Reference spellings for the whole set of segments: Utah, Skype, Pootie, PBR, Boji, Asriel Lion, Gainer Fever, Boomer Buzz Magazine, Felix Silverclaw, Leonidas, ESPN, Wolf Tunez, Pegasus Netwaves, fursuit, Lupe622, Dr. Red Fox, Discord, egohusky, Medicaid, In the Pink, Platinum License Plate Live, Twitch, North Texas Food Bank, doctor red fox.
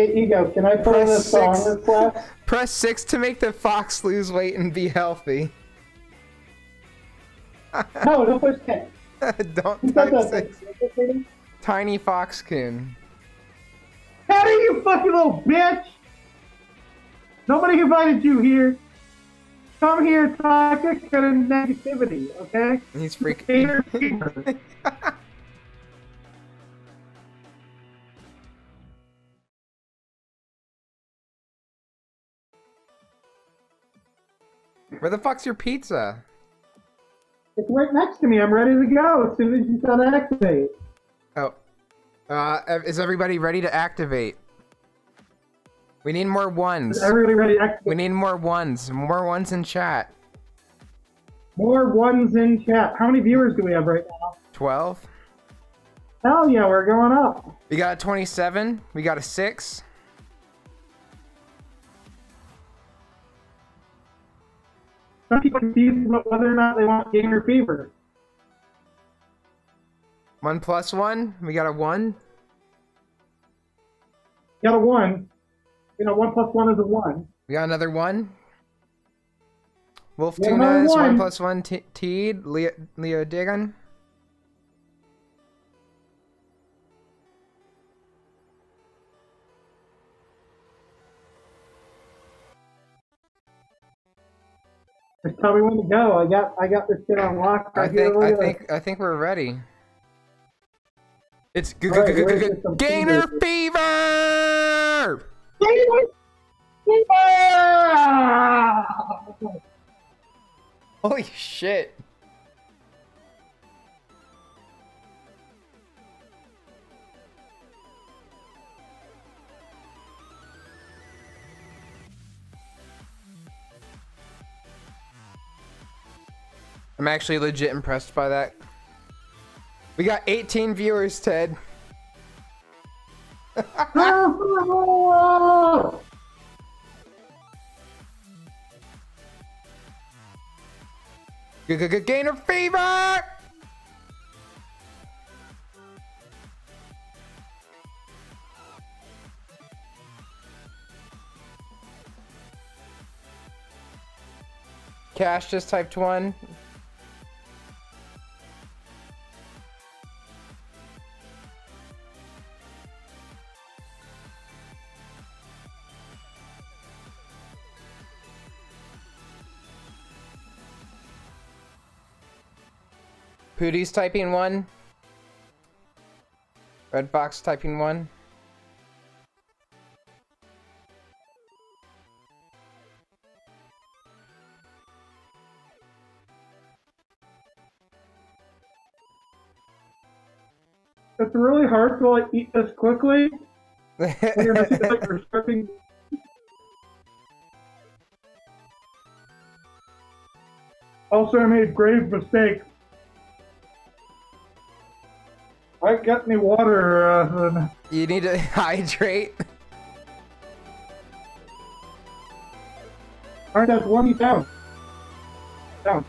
Hey, Ego, can I put on a song that's left? Press 6 to make the fox lose weight and be healthy. No, don't push 10. Don't touch 6. Tiny Foxkin. How do you fucking little bitch? Nobody invited you here. Come here, toxic and negativity, okay? He's freaking. Where the fuck's your pizza? It's right next to me. I'm ready to go as soon as you tell activate. Oh. Is everybody ready to activate? We need more ones. Is everybody ready to activate? We need more ones. More ones in chat. More ones in chat. How many viewers do we have right now? 12. Hell yeah, we're going up. We got a 27. We got a 6. Some people confuse whether or not they want Gainer Fever. 1 plus 1. We got a 1. Got a 1. You know, 1 plus 1 is a 1. We got another 1. Wolf Tunez, 1 plus 1. Teed, Leo Digan. Just tell me when to go. I got this shit on lock. I think we're ready. It's good. Gainer Fever! Gainer Fever! Holy shit. I'm actually legit impressed by that. We got 18 viewers, Ted. Gainer Fever! Cash just typed 1. Pootie's typing 1. Red Fox typing 1. It's really hard to like eat this quickly. When you're missing, like, restricting. Also, I made a grave mistake. I got any water. You need to hydrate. Alright, that's one down. Down.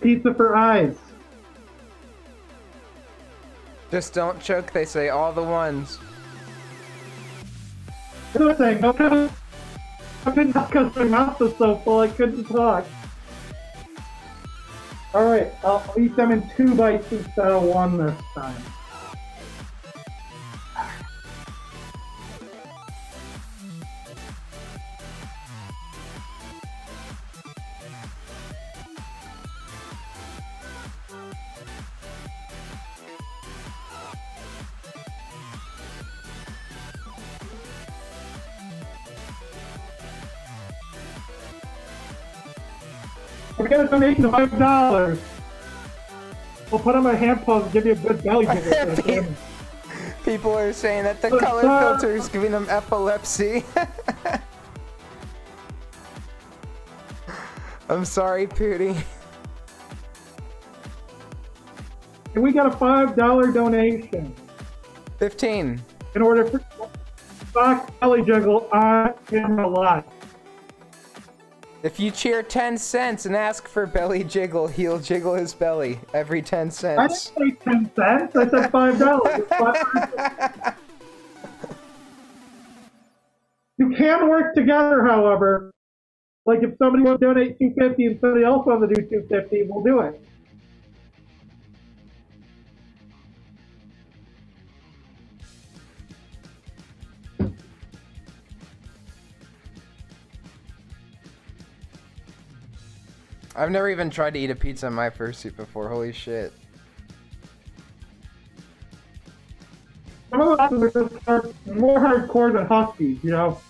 Pizza for eyes. Just don't choke, they say, all the ones. That's what I'm saying. I couldn't talk because my mouth was so full, I couldn't talk. Alright, I'll eat them in 2 bites instead of 1 this time. Donation of $5. We'll put on my hand pose and give you a good belly ticket. People are saying that the color filter is giving them epilepsy. I'm sorry, Pootie. And we got a $5 donation. 15. In order for Fox Belly Juggle on camera live. If you cheer 10 cents and ask for belly jiggle, he'll jiggle his belly every 10 cents. I didn't say 10 cents, I said $5. $5. You can work together, however. Like if somebody wants to donate $2.50 and somebody else wants to do $2.50, we'll do it. I've never even tried to eat a pizza in my fursuit before, holy shit. Some of us are just more hardcore than huskies, you know?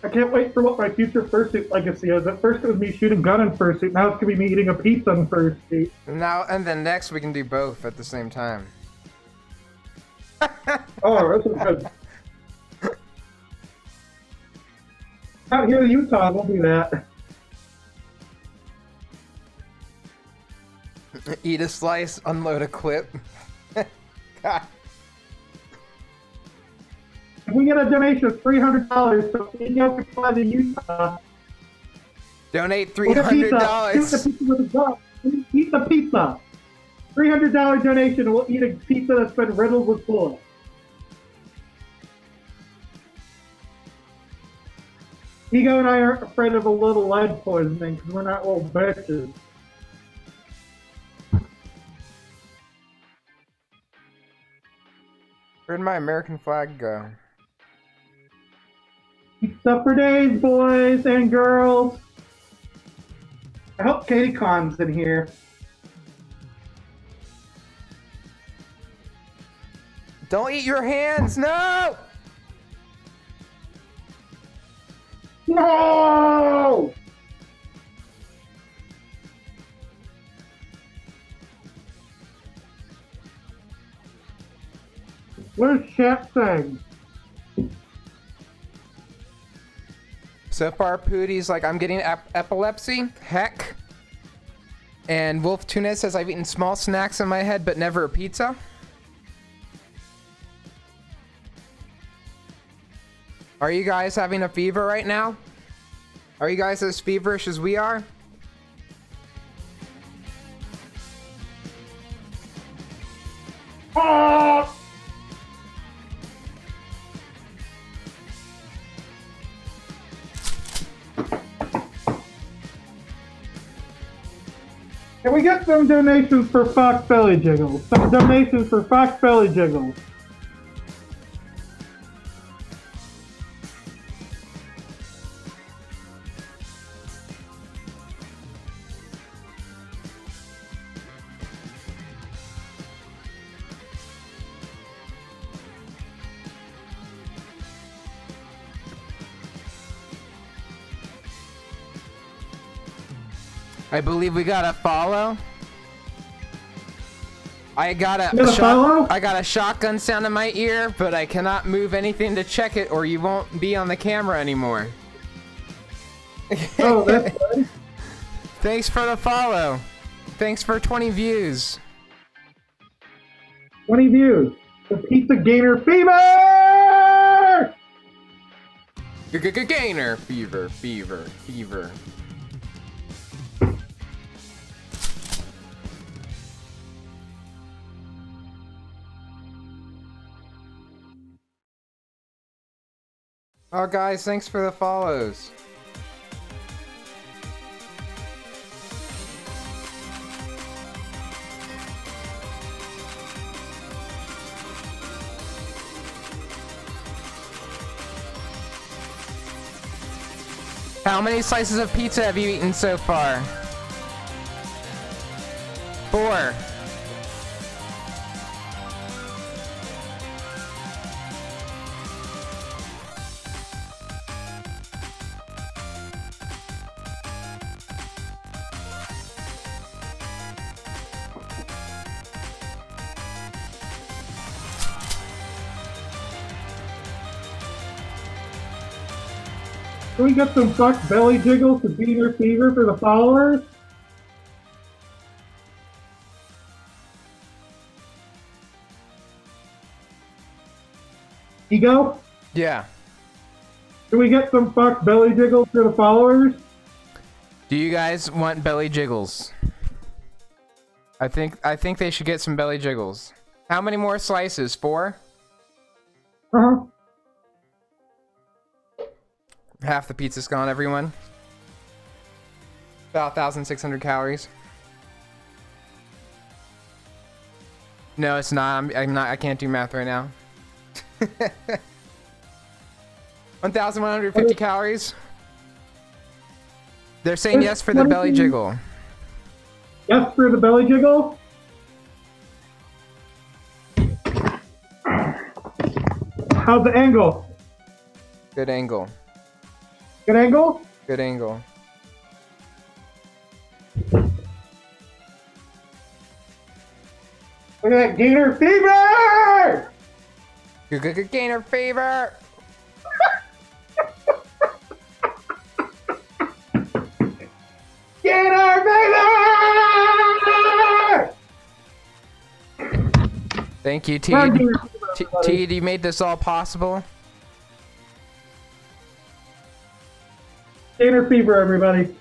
I can't wait for what my future fursuit legacy is. At first it was me shooting gun in fursuit, now it's gonna be me eating a pizza in fursuit. Now and then next we can do both at the same time. Oh, this is good. Out here in Utah, we'll do that. Eat a slice, unload a clip. God. If we get a donation of $300, so we can go fly to Utah. Donate $300. Eat the pizza with a gun. Eat the pizza. $300 donation, and we'll eat a pizza that's been riddled with bullets. Ego and I aren't afraid of a little lead poisoning because we're not old bitches. Where'd my American flag go? Except for days, boys and girls. I hope Katie Kahn's in here. Don't eat your hands, no! No! Where's chat saying? So far, Pootie's like, I'm getting epilepsy. Heck. And Wolf Tunez says, I've eaten small snacks in my head, but never a pizza. Are you guys having a fever right now? Are you guys as feverish as we are? Ah! Can we get some donations for Fox Belly Jiggles? Some donations for Fox Belly Jiggles. I believe we got a follow. I got a shotgun sound in my ear, but I cannot move anything to check it, or you won't be on the camera anymore. Oh, that's good. Thanks for the follow. Thanks for 20 views. 20 views. The pizza Gainer Fever. Gainer Fever, Fever, Fever. Oh guys, thanks for the follows. How many slices of pizza have you eaten so far? 4. Can we get some fuck belly jiggles to Gainer Fever for the followers? Ego? Yeah. Can we get some fuck belly jiggles for the followers? Do you guys want belly jiggles? I think they should get some belly jiggles. How many more slices? 4? Uh-huh. Half the pizza's gone, everyone. About 1,600 calories. No, it's not. I can't do math right now. 1,150 calories. They're saying yes for the belly jiggle. Yes for the belly jiggle? How's the angle? Good angle. Good angle? Good angle. Look at that Gainer Fever! Good Gainer Fever! Gainer Fever! Thank you, T. T, you made this all possible. Gainer Fever, everybody.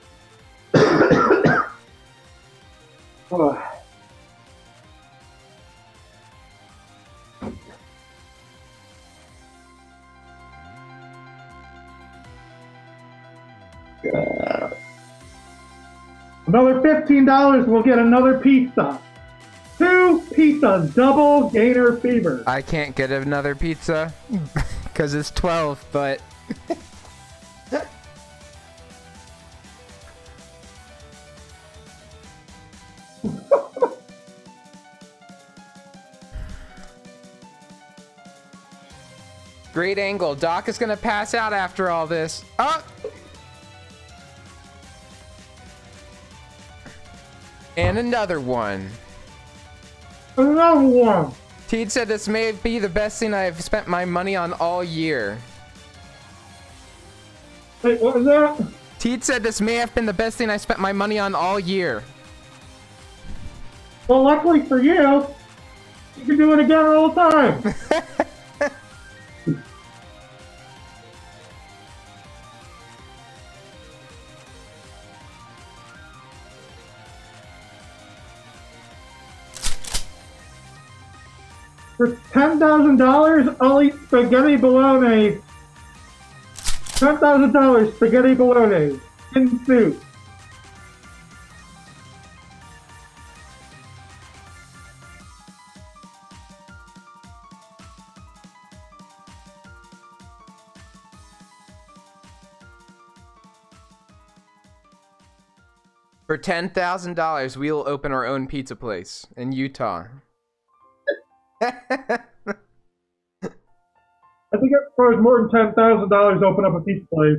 Oh. Another $15, we'll get another pizza. 2 pizzas, double Gainer Fever. I can't get another pizza because it's 12, but... Great angle. Doc is gonna pass out after all this. Oh! And another one. Another one. Teed said this may be the best thing I've spent my money on all year. Wait, what was that? Teed said this may have been the best thing I spent my money on all year. Well, luckily for you, you can do it again all the time. For $10,000, I'll eat spaghetti bolognese. $10,000 spaghetti bolognese in soup. For $10,000, we'll open our own pizza place in Utah. I think it requires more than $10,000 to open up a pizza place.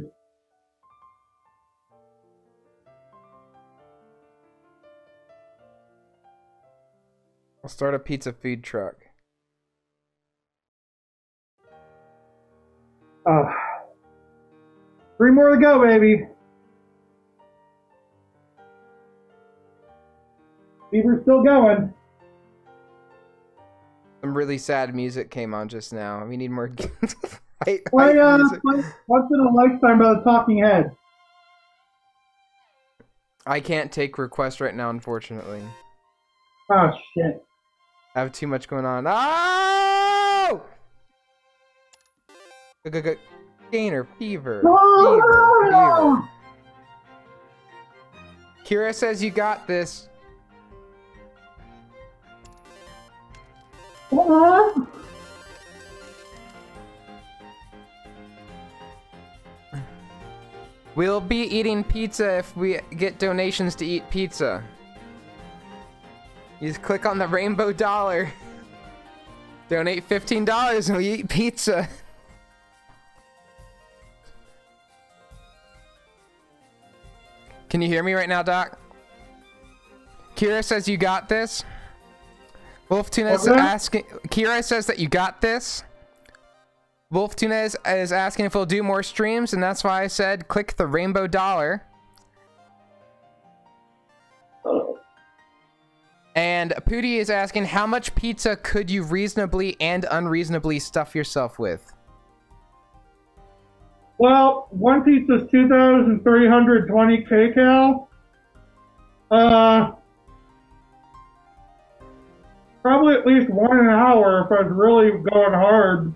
I'll start a pizza food truck. Three more to go, baby. Fever's still going. Some really sad music came on just now. We need more. Once in a lifetime by the Talking Head. I can't take requests right now, unfortunately. Oh shit! I have too much going on. Oh! Good. Gainer Fever. Fever. Kira says you got this. We'll be eating pizza if we get donations to eat pizza. You just click on the rainbow dollar. Donate $15 and we eat pizza. Can you hear me right now, Doc? Kira says you got this. Wolf Tunez asking. Kira says that you got this. Wolf Tunez is asking if we'll do more streams, and that's why I said click the rainbow dollar. And Pooty is asking, how much pizza could you reasonably and unreasonably stuff yourself with? Well, one pizza's 2,320 kcal. Probably at least 1 hour if I was really going hard.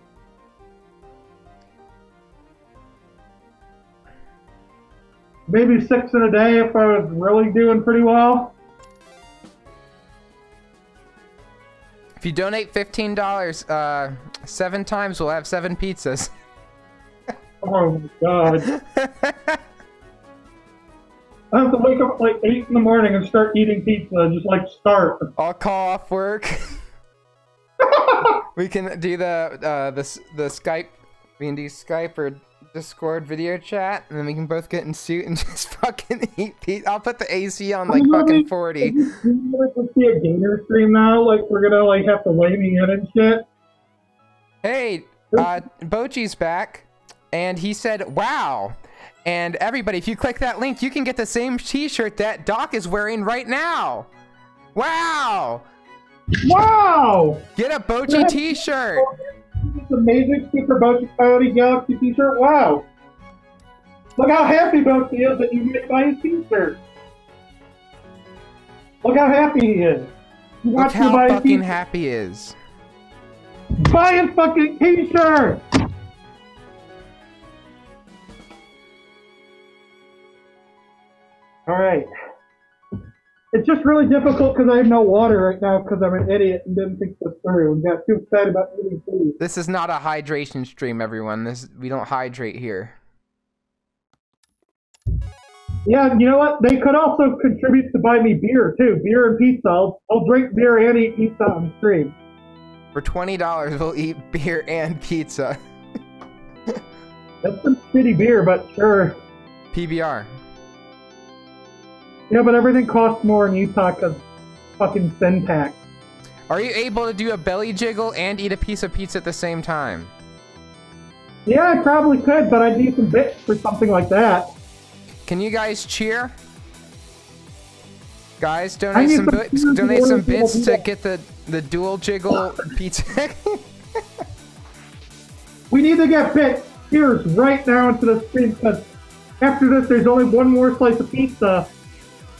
Maybe 6 in a day if I was really doing pretty well. If you donate $15, 7 times, we'll have 7 pizzas. Oh my god. I have to wake up at like 8 in the morning and start eating pizza and just like start. I'll call off work. We can do the Skype, B&D Skype or Discord video chat, and then we can both get in suit and just fucking eat pizza. I'll put the AC on like fucking 40. We're see a Gainer stream now, like we're gonna like have to weigh me in and shit. Hey, Boji's back, and he said, wow. And everybody, if you click that link, you can get the same t-shirt that Doc is wearing right now. Wow! Wow! Get a Boji t-shirt! It's amazing Super Boji Coyote Galaxy t-shirt. Wow! Look how happy Boji is that you get to buy his t-shirt. Look how happy he is. Look how fucking happy he is. Buy a fucking t-shirt! Alright. It's just really difficult because I have no water right now because I'm an idiot and didn't think this through and got too excited about eating food. This is not a hydration stream, everyone. We don't hydrate here. Yeah, you know what? They could also contribute to buy me beer, too. Beer and pizza. I'll drink beer and eat pizza on the stream. For $20, we'll eat beer and pizza. That's some shitty beer, but sure. PBR. Yeah, but everything costs more in Utah because fucking sin tax. Are you able to do a belly jiggle and eat a piece of pizza at the same time? Yeah, I probably could, but I'd need some bits for something like that. Can you guys cheer? Guys, donate some bits to get the dual jiggle pizza. We need to get bits. Cheers right now into the stream because after this, there's only one more slice of pizza.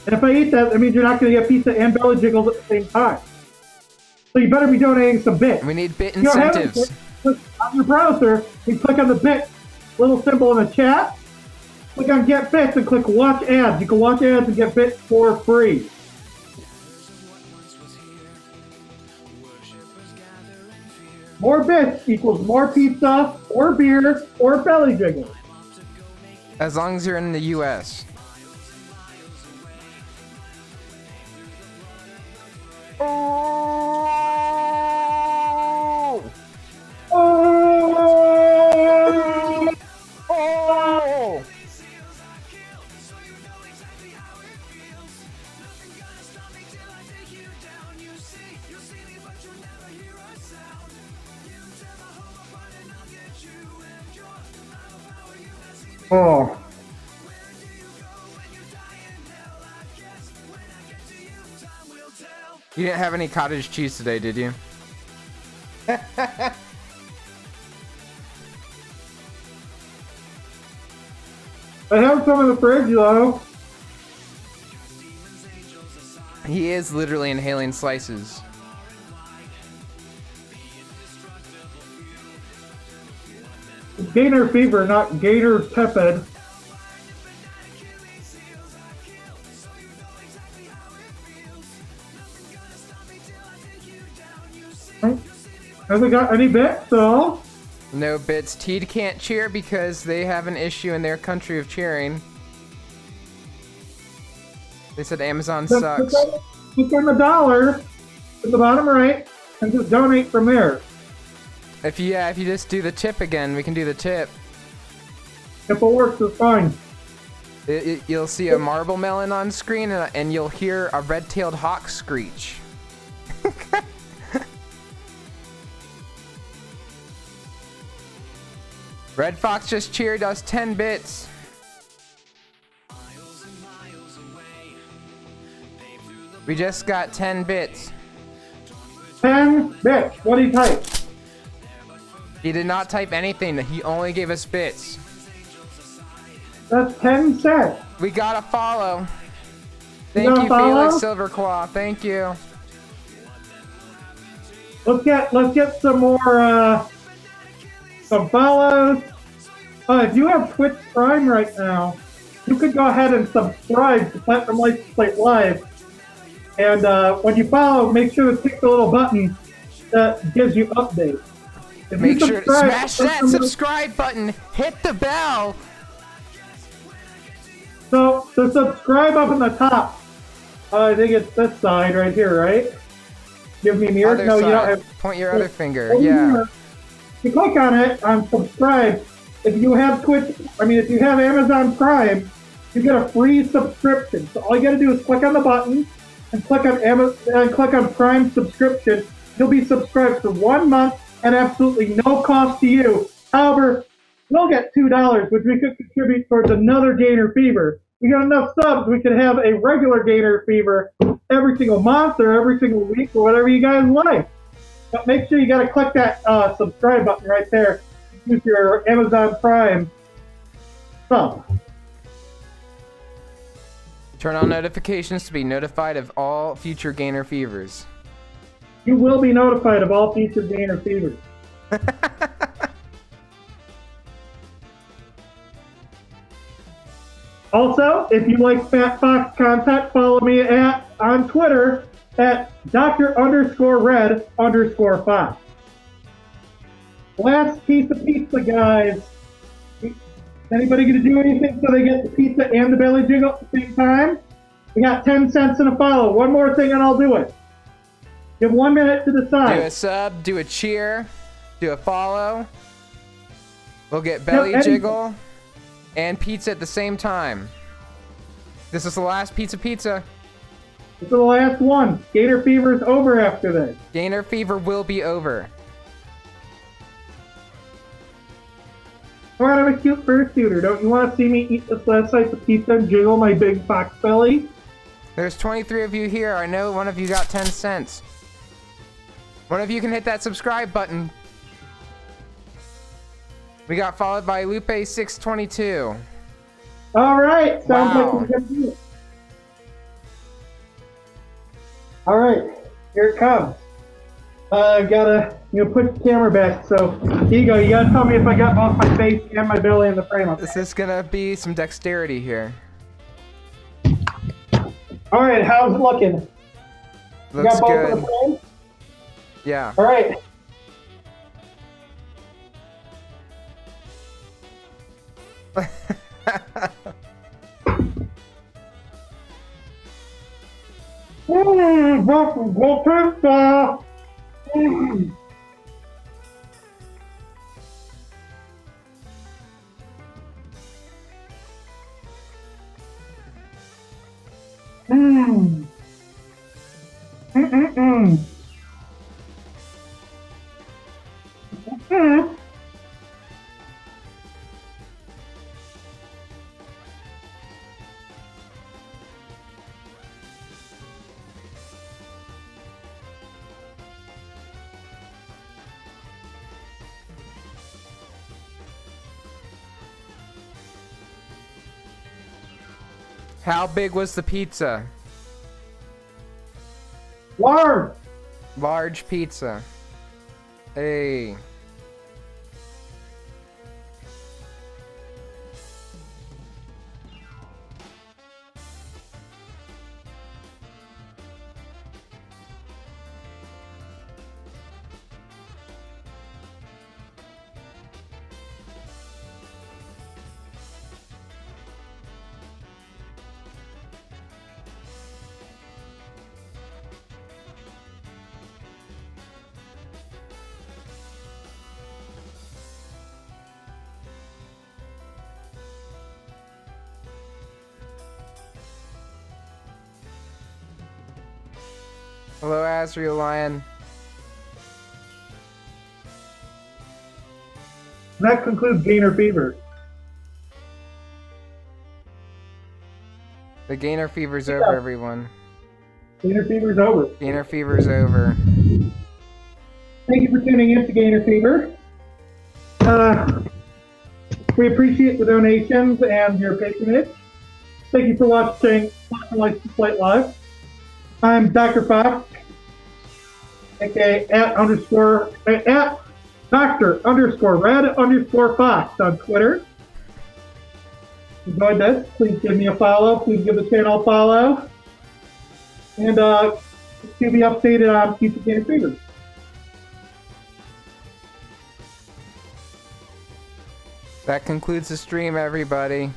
And if I eat that, that means you're not going to get pizza and belly jiggles at the same time. So you better be donating some bits. We need bit incentives. You don't have it, on your browser, you click on the bit little symbol in the chat. Click on Get Bits and click Watch Ads. You can watch ads and get bits for free. More bits equals more pizza, or beer, or belly jiggles. As long as you're in the U.S. Oh! Oh! Oh! Oh! You didn't have any cottage cheese today, did you? I have some in the fridge, though. He is literally inhaling slices. Gainer fever, not gator tepid. Hasn't got any bits, though. No bits. Teed can't cheer because they have an issue in their country of cheering. They said Amazon sucks. Click on the dollar in the bottom right and just donate from there. If you just do the tip again, we can do the tip. If it works, it's fine. You'll see a marble melon on screen and you'll hear a red-tailed hawk screech. Red Fox just cheered us 10 bits. We just got 10 bits. 10 bits? What did he type? He did not type anything. He only gave us bits. That's 10 cents. We got a follow. Thank you, Felix Silverclaw. Thank you. Let's get some more some follows. If you have Twitch Prime right now, you could go ahead and subscribe to Platinum License Plate Live. And when you follow, make sure to click the little button that gives you updates. If make you sure to smash that subscribe button, hit the bell. So the subscribe up in the top, I think it's this side right here, right? Give me your other side. You don't have, point your other finger. Yeah. You click on it on subscribe. If you have Twitch, if you have Amazon Prime, you get a free subscription. So all you got to do is click on the button. And click on Amazon, and click on Prime subscription. You'll be subscribed for 1 month at absolutely no cost to you. However, we'll get $2, which we could contribute towards another Gainer Fever. We got enough subs, we could have a regular Gainer Fever every single month or every single week or whatever you guys like. But make sure you got to click that subscribe button right there with your Amazon Prime sub. Turn on notifications to be notified of all future Gainer Fevers. You will be notified of all future Gainer Fevers. Also, if you like Fat Fox content, follow me on Twitter at Dr_Red_Fox. Last piece of pizza, guys. Anybody going to do anything so they get the pizza and the belly jiggle at the same time? We got 10 cents in a follow. One more thing and I'll do it. Give 1 minute to decide. Do a sub, do a cheer, do a follow. We'll get belly jiggle and pizza at the same time. This is the last pizza. This is the last one. Gainer Fever is over after this. Gainer Fever will be over. I'm a cute fursuiter. Don't you want to see me eat this last slice of pizza and jiggle my big fox belly? There's 23 of you here. I know one of you got 10 cents. One of you can hit that subscribe button. We got followed by Lupe622. Alright, sounds like we're gonna do it. Alright, here it comes. Put the camera back, so Ego, you gotta tell me if I got both my face and my belly in the frame. Okay? This is gonna be some dexterity here. Alright, how's it looking? Looks you got both good. In the frame? Yeah. Alright. How big was the pizza? Large! Large pizza. Hey. Hello, Asriel Lion. And that concludes Gainer Fever. The Gainer Fever's over, everyone. Gainer Fever's over. Gainer Fever's over. Thank you for tuning in to Gainer Fever. We appreciate the donations and your patronage. Thank you for watching Platinum License Plate Live. I'm Dr. Fox, aka at Dr_Red_Fox on Twitter. Enjoyed this. Please give me a follow. Please give the channel a follow. And to be updated on future Gainer Fever. That concludes the stream, everybody.